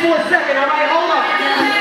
for a second, all right? Hold on.